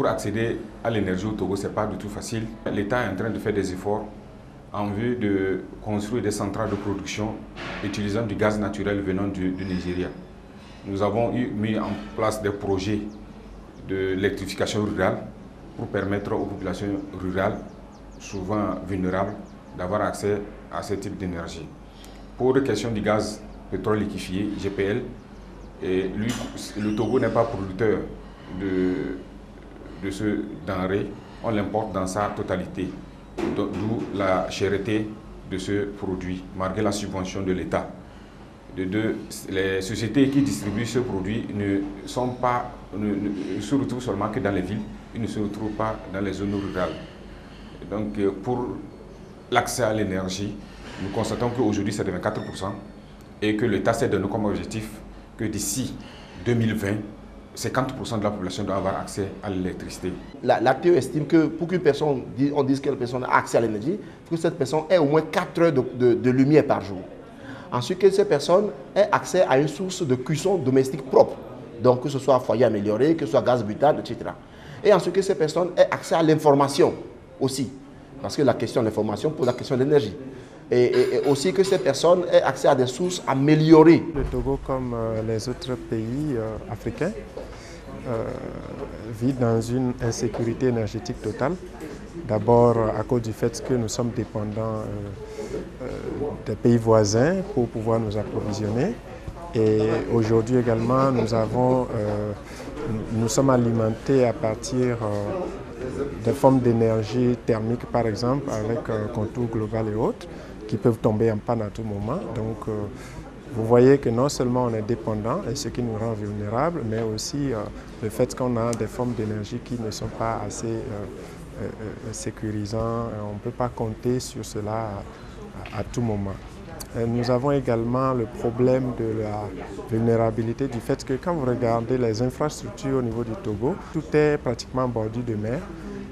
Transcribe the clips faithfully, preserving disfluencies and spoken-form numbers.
Pour accéder à l'énergie au Togo, ce n'est pas du tout facile. L'État est en train de faire des efforts en vue de construire des centrales de production utilisant du gaz naturel venant du, du Nigeria. Nous avons eu, mis en place des projets d'électrification rurale pour permettre aux populations rurales, souvent vulnérables, d'avoir accès à ce type d'énergie. Pour la question du gaz pétrole liquéfié, G P L, et lui, le Togo n'est pas producteur de, de ce denrée, on l'importe dans sa totalité, d'où la chèreté de ce produit, malgré la subvention de l'État. De deux, les sociétés qui distribuent ce produit ne sont pas, ne, ne se retrouvent seulement que dans les villes, ils ne se retrouvent pas dans les zones rurales. Donc pour l'accès à l'énergie, nous constatons qu'aujourd'hui c'est de vingt-quatre pour cent et que l'État s'est donné comme objectif que d'ici deux mille vingt, cinquante pour cent de la population doit avoir accès à l'électricité. L'acteur estime que pour qu'une personne, on dise qu'une personne a accès à l'énergie, il faut que cette personne ait au moins quatre heures de, de, de lumière par jour. Ensuite, que ces personnes aient accès à une source de cuisson domestique propre, donc que ce soit foyer amélioré, que ce soit gaz butane, et cetera. Et ensuite, que ces personnes aient accès à l'information aussi, parce que la question de l'information pose la question de l'énergie. Et, et, et aussi que ces personnes aient accès à des sources améliorées. Le Togo, comme les autres pays euh, africains, euh, vit dans une insécurité énergétique totale. D'abord à cause du fait que nous sommes dépendants euh, euh, des pays voisins pour pouvoir nous approvisionner. Et aujourd'hui également, nous, avons, euh, nous sommes alimentés à partir euh, de formes d'énergie thermique, par exemple, avec euh, Contour Global et autres, qui peuvent tomber en panne à tout moment. Donc euh, vous voyez que non seulement on est dépendant, et ce qui nous rend vulnérables, mais aussi euh, le fait qu'on a des formes d'énergie qui ne sont pas assez euh, euh, sécurisantes. On ne peut pas compter sur cela à, à tout moment. Et nous avons également le problème de la vulnérabilité du fait que quand vous regardez les infrastructures au niveau du Togo, tout est pratiquement bordé de mer.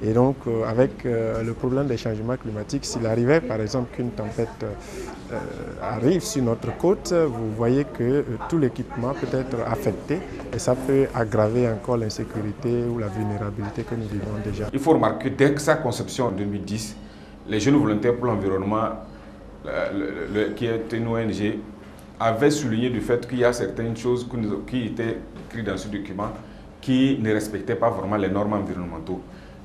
Et donc, euh, avec euh, le problème des changements climatiques, s'il arrivait, par exemple, qu'une tempête euh, arrive sur notre côte, vous voyez que euh, tout l'équipement peut être affecté et ça peut aggraver encore l'insécurité ou la vulnérabilité que nous vivons déjà. Il faut remarquer que dès que sa conception en deux mille dix, les Jeunes volontaires pour l'environnement, le, le, le, qui est une O N G, avaient souligné du fait qu'il y a certaines choses qui étaient écrites dans ce document qui ne respectaient pas vraiment les normes environnementales.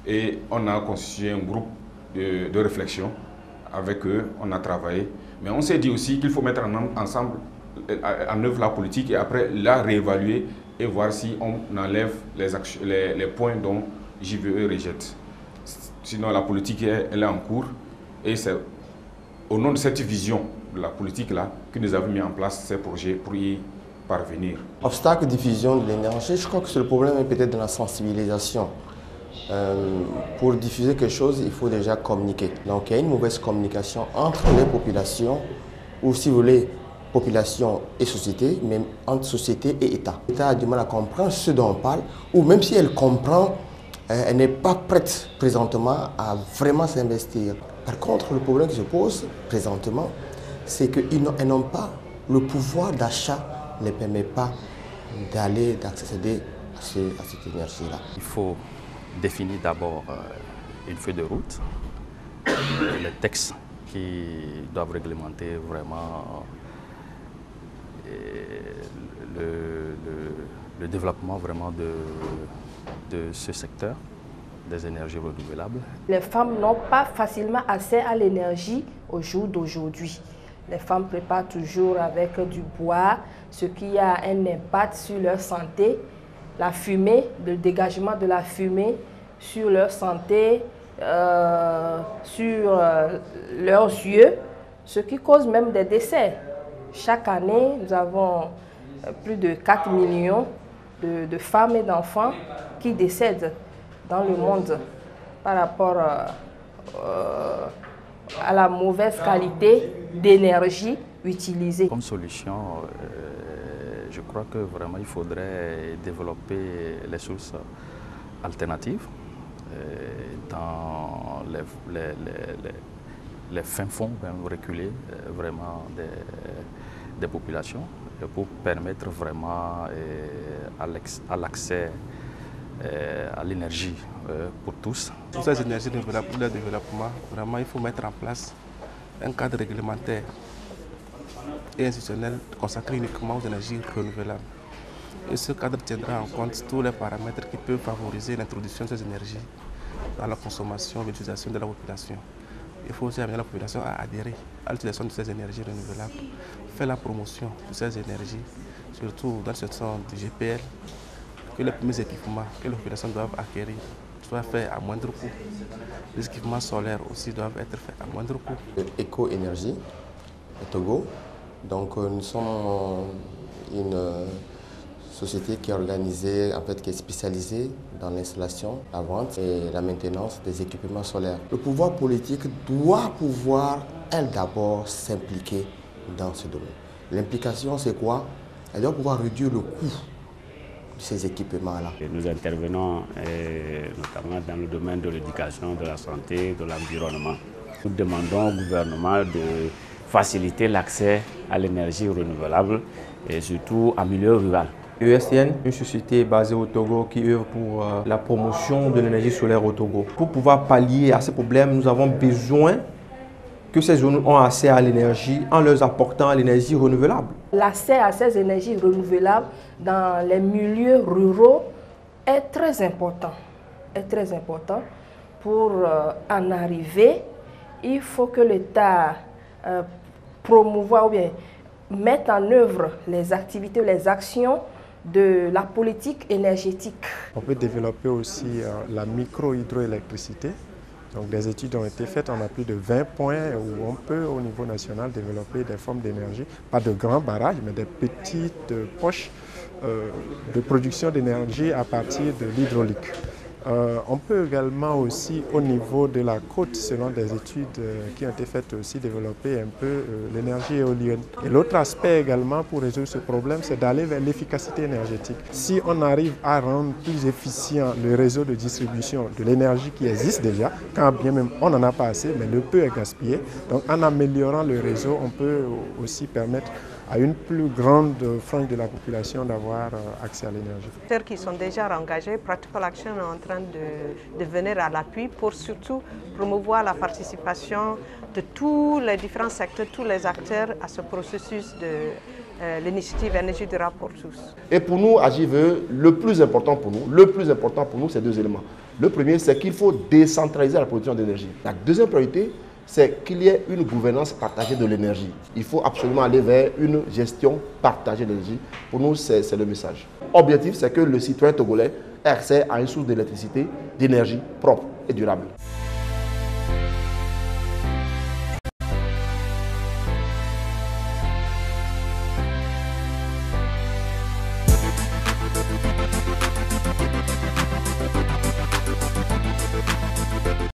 Et on a constitué un groupe de, de réflexion avec eux, on a travaillé. Mais on s'est dit aussi qu'il faut mettre en, ensemble, en œuvre la politique et après la réévaluer et voir si on enlève les, les, les points dont J V E rejette. Sinon la politique est, elle est en cours et c'est au nom de cette vision de la politique-là que nous avons mis en place ces projets pour y parvenir. Obstacle de diffusion de l'énergie, je crois que le problème est peut-être dans la sensibilisation. Euh, pour diffuser quelque chose, il faut déjà communiquer. Donc il y a une mauvaise communication entre les populations, ou si vous voulez, population et société, même entre société et État. L'État a du mal à comprendre ce dont on parle, ou même si elle comprend, euh, elle n'est pas prête présentement à vraiment s'investir. Par contre, le problème qui se pose présentement, c'est qu'elles n'ont pas le pouvoir d'achat, ne permet pas d'aller, d'accéder à, ce, à cette énergie-là. Il faut définir d'abord une feuille de route, les textes qui doivent réglementer vraiment le, le, le développement vraiment de, de ce secteur des énergies renouvelables. Les femmes n'ont pas facilement accès à l'énergie au jour d'aujourd'hui. Les femmes préparent toujours avec du bois, ce qui a un impact sur leur santé. La fumée, le dégagement de la fumée sur leur santé, euh, sur euh, leurs yeux, ce qui cause même des décès. Chaque année, nous avons plus de quatre millions de, de femmes et d'enfants qui décèdent dans le monde par rapport euh, euh, à la mauvaise qualité d'énergie utilisée. Comme solution, euh, je crois que vraiment il faudrait développer les sources alternatives dans les, les, les, les, les fins fonds reculés vraiment des, des populations pour permettre vraiment à l'accès à l'énergie pour tous. Pour ces énergies renouvelables, le développement, vraiment il faut mettre en place un cadre réglementaire et institutionnel consacré uniquement aux énergies renouvelables. Et ce cadre tiendra en compte tous les paramètres qui peuvent favoriser l'introduction de ces énergies dans la consommation et l'utilisation de la population. Il faut aussi amener la population à adhérer à l'utilisation de ces énergies renouvelables, faire la promotion de ces énergies, surtout dans ce sens du G P L, que les premiers équipements que les populations doivent acquérir soient faits à moindre coût. Les équipements solaires aussi doivent être faits à moindre coût. Éco-énergie, Togo. Donc nous sommes une société qui est organisée, en fait, qui est spécialisée dans l'installation, la vente et la maintenance des équipements solaires. Le pouvoir politique doit pouvoir, elle d'abord, s'impliquer dans ce domaine. L'implication, c'est quoi? Elle doit pouvoir réduire le coût de ces équipements-là. Nous intervenons eh, notamment dans le domaine de l'éducation, de la santé, de l'environnement. Nous demandons au gouvernement de faciliter l'accès à l'énergie renouvelable et surtout en milieu rural. E S T N, une société basée au Togo qui œuvre pour la promotion de l'énergie solaire au Togo. Pour pouvoir pallier à ces problèmes, nous avons besoin que ces zones ont accès à l'énergie en leur apportant l'énergie renouvelable. L'accès à ces énergies renouvelables dans les milieux ruraux est très important. Est très important. Pour en arriver, il faut que l'État euh, promouve ou bien mette en œuvre les activités, les actions de la politique énergétique. On peut développer aussi euh, la micro-hydroélectricité. Donc des études ont été faites, on a plus de vingt points où on peut au niveau national développer des formes d'énergie, pas de grands barrages, mais des petites poches euh, de production d'énergie à partir de l'hydraulique. Euh, on peut également aussi au niveau de la côte, selon des études euh, qui ont été faites aussi, développer un peu euh, l'énergie éolienne. Et l'autre aspect également pour résoudre ce problème, c'est d'aller vers l'efficacité énergétique. Si on arrive à rendre plus efficient le réseau de distribution de l'énergie qui existe déjà, quand bien même on n'en a pas assez, mais le peu est gaspillé, donc en améliorant le réseau, on peut aussi permettre à une plus grande frange de la population d'avoir accès à l'énergie. Ceux qui sont déjà engagés, Practical Action est en train de, de venir à l'appui pour surtout promouvoir la participation de tous les différents secteurs, tous les acteurs à ce processus de euh, l'initiative Énergie durable pour tous. Et pour nous, à J V E, le plus important pour nous, le plus important pour nous, c'est deux éléments. Le premier, c'est qu'il faut décentraliser la production d'énergie. La deuxième priorité, c'est qu'il y ait une gouvernance partagée de l'énergie. Il faut absolument aller vers une gestion partagée de l'énergie. Pour nous, c'est le message. L'objectif, c'est que le citoyen togolais ait accès à une source d'électricité, d'énergie propre et durable.